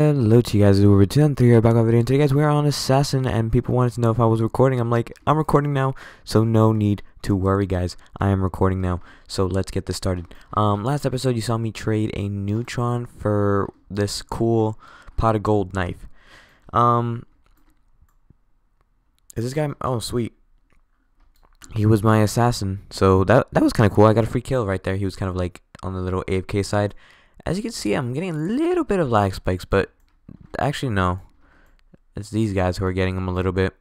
Hello to you guys, we're Return here back on video, and today guys we're on Assassin, and people wanted to know if I was recording. I'm like, I'm recording now, so no need to worry guys, I am recording now, so let's get this started. Last episode you saw me trade a neutron for this cool pot of gold knife. Is this guy, oh sweet, he was my assassin, so that was kind of cool. I got a free kill right there. He was kind of like on the little AFK side. As you can see, I'm getting a little bit of lag spikes, but actually no, it's these guys who are getting them a little bit.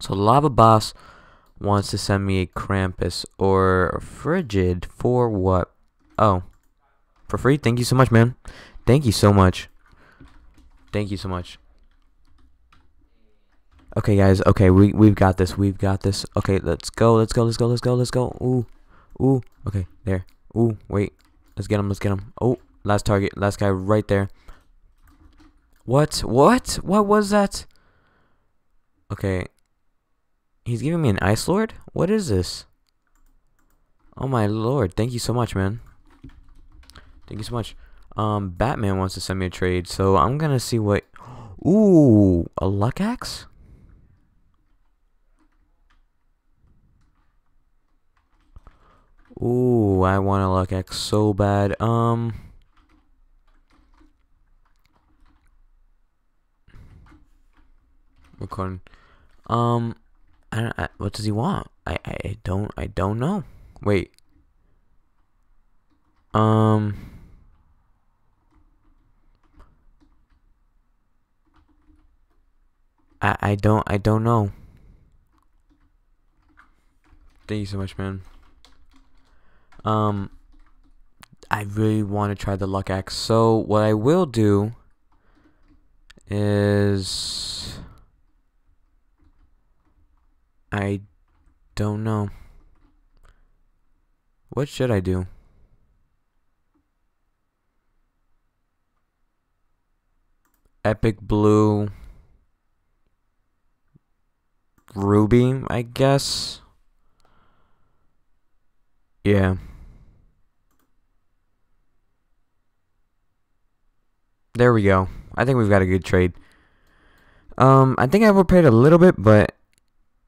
So Lava Boss wants to send me a Krampus or a Frigid for what? Oh, for free? Thank you so much, man. Thank you so much. Thank you so much. Okay, guys. Okay, we've got this. We've got this. Okay, let's go. Let's go. Let's go. Let's go. Let's go. Ooh, ooh. Okay, there. Ooh, wait. Let's get him, let's get him. Oh, last target, last guy right there. What? What? What was that? Okay. He's giving me an Ice Lord? What is this? Oh my lord, thank you so much, man. Thank you so much. Batman wants to send me a trade, so I'm gonna see what... Ooh, a Lucky Axe? Ooh, I want a Lucky Axe so bad. Recording. I what does he want? I don't know. Wait. I don't know. Thank you so much, man. I really want to try the Lucky Axe, so what I will do is, I don't know. What should I do? Epic Blue, Ruby, I guess. Yeah. There we go. I think we've got a good trade. I think I overpaid a little bit, but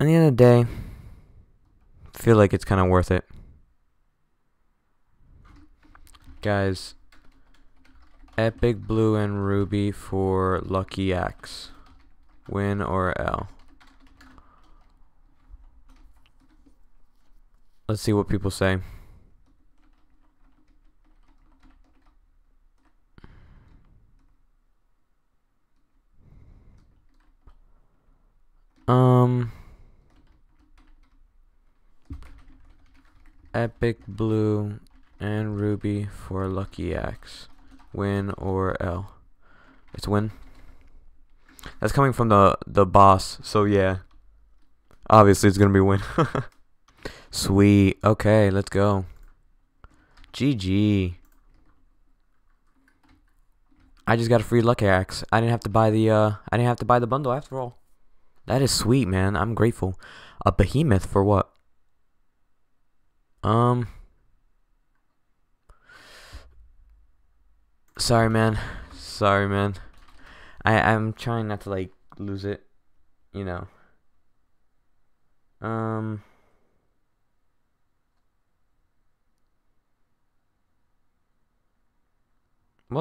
at the end of the day, I feel like it's kind of worth it. Guys, Epic Blue and Ruby for Lucky Axe. Win or L. Let's see what people say. Epic Blue and Ruby for Lucky Axe. Win or L. It's win. That's coming from the boss, so yeah. Obviously it's gonna be win. Sweet. Okay, let's go. GG. I just got a free Lucky Axe. I didn't have to buy the bundle after all. That is sweet, man. I'm grateful. A behemoth for what? Sorry, man. Sorry, man. I'm trying not to like lose it, you know. Well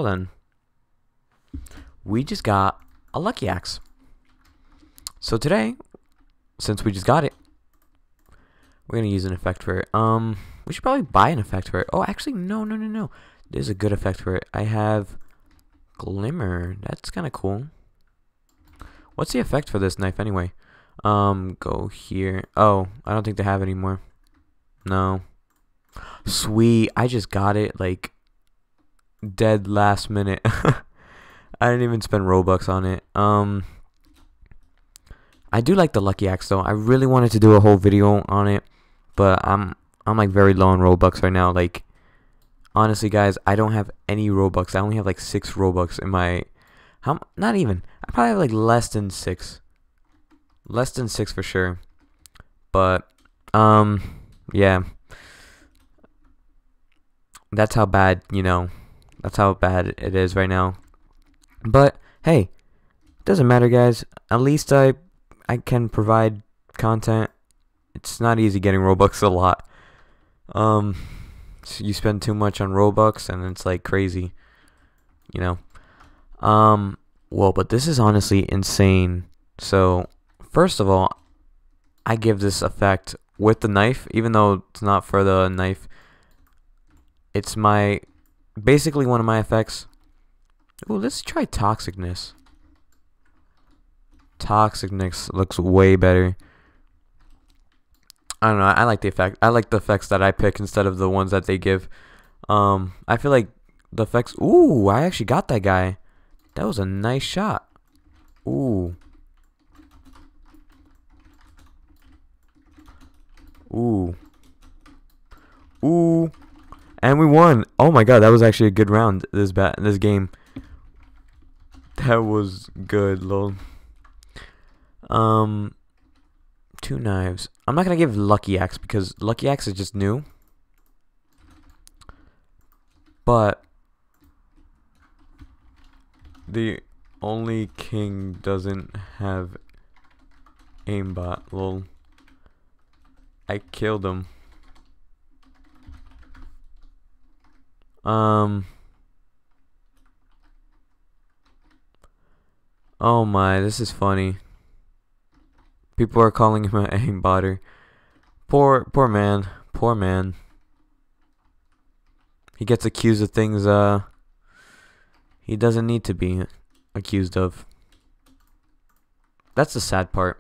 then. We just got a Lucky Axe. So today, since we just got it, we're going to use an effect for it. We should probably buy an effect for it. Oh, actually, no. There's a good effect for it. I have Glimmer. That's kind of cool. What's the effect for this knife anyway? Go here. Oh, I don't think they have it anymore. No. Sweet. I just got it, like, dead last minute. I didn't even spend Robux on it. I do like the Lucky Axe though. I really wanted to do a whole video on it, but I'm like very low on Robux right now. Like honestly guys, I don't have any Robux. I only have like 6 Robux in my not even. I probably have like less than 6. Less than 6 for sure. But yeah. That's how bad, you know. That's how bad it is right now. But hey, doesn't matter, guys. At least I can provide content. It's not easy getting Robux a lot. You spend too much on Robux and it's like crazy, you know. Well, but this is honestly insane. So first of all, I give this effect with the knife, even though it's not for the knife. It's my basically one of my effects. Ooh, let's try Toxic Nyx. Toxic Nyx looks way better. I don't know. I like the effect. I like the effects that I pick instead of the ones that they give. I feel like the effects. Ooh, I actually got that guy. That was a nice shot. Ooh. Ooh. Ooh. And we won. Oh my god, that was actually a good round. This game. That was good, lol. 2 knives. I'm not gonna give Lucky Axe because Lucky Axe is just new. But the only king doesn't have aimbot, lol. I killed him. Oh my, this is funny. People are calling him an aimbotter. Poor man. Poor man. He gets accused of things he doesn't need to be accused of. That's the sad part.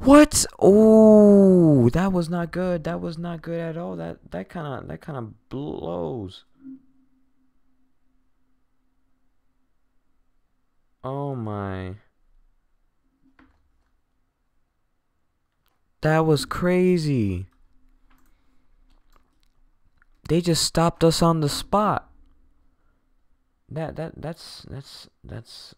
What? Oh, that was not good. That was not good at all. That kind of blows. Oh my. That was crazy. They just stopped us on the spot. That's that's like,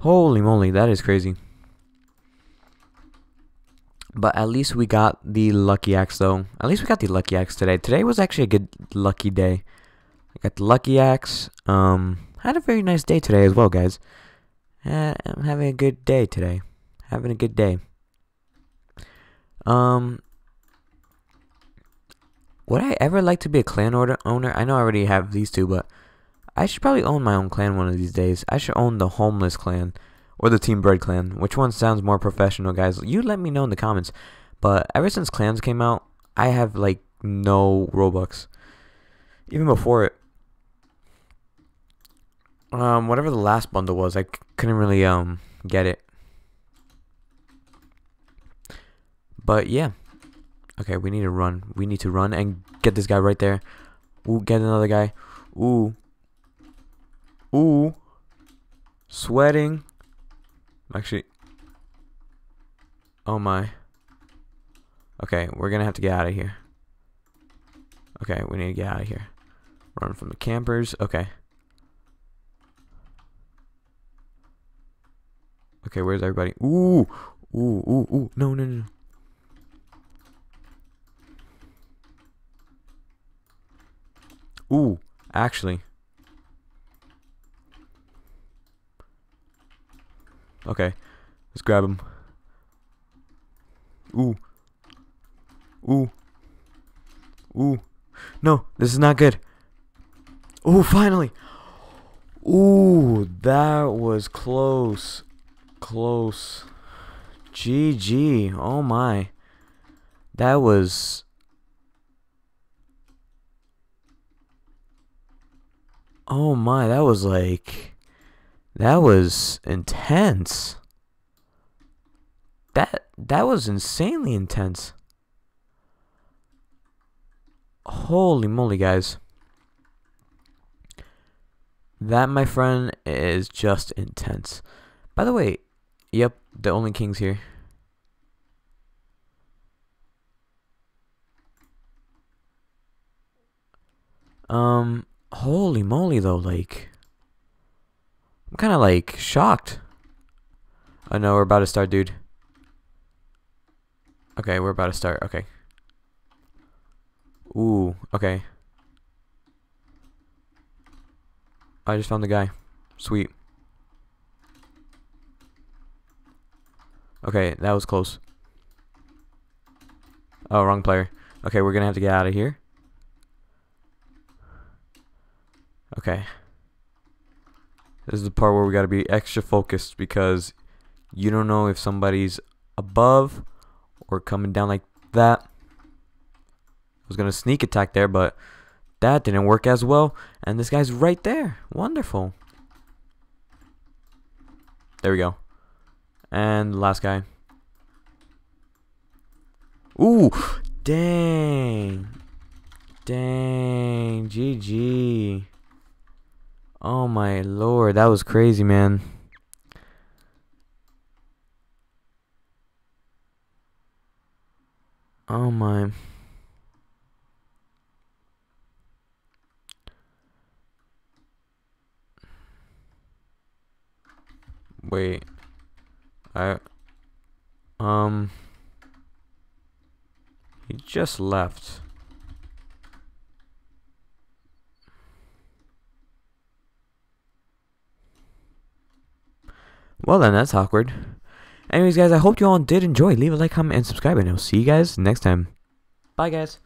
holy moly, that is crazy. But at least we got the Lucky Axe, though. At least we got the Lucky Axe today. Today was actually a good lucky day. I got the Lucky Axe. Had a very nice day today as well, guys. I'm having a good day today. Having a good day. Would I ever like to be a clan owner? I know I already have these two, but I should probably own my own clan one of these days. I should own the Homeless Clan. Or the Team Bread Clan. Which one sounds more professional, guys? You let me know in the comments. But ever since clans came out, I have, like, no Robux. Even before it. Whatever the last bundle was, I couldn't really, get it. But, yeah. Okay, we need to run. We need to run and get this guy right there. Ooh, get another guy. Ooh. Ooh. Sweating. Actually, oh my. Okay, we're gonna have to get out of here. Okay, we need to get out of here. Run from the campers. Okay. Okay, where's everybody? Ooh, ooh, ooh, ooh! No, no, no. Ooh, actually. Okay, let's grab him. Ooh. Ooh. Ooh. No, this is not good. Ooh, finally. Ooh, that was close. Close. GG. Oh my. That was... Oh my, that was like... That was intense. That was insanely intense. Holy moly, guys. That, my friend, is just intense. By the way, yep, the only king's here. Holy moly, though, like... I'm kind of like shocked. Oh no, we're about to start, dude. Okay, we're about to start. Okay. Ooh, okay. I just found the guy. Sweet. Okay, that was close. Oh, wrong player. Okay, we're gonna have to get out of here. Okay. This is the part where we gotta be extra focused because you don't know if somebody's above or coming down like that. I was gonna sneak attack there, but that didn't work as well. And this guy's right there. Wonderful. There we go. And the last guy. Ooh, dang. Dang, GG. Oh my lord, that was crazy, man. Oh my. Wait. He just left. Well then, that's awkward. Anyways guys, I hope you all did enjoy. Leave a like, comment, and subscribe, and I'll see you guys next time. Bye guys.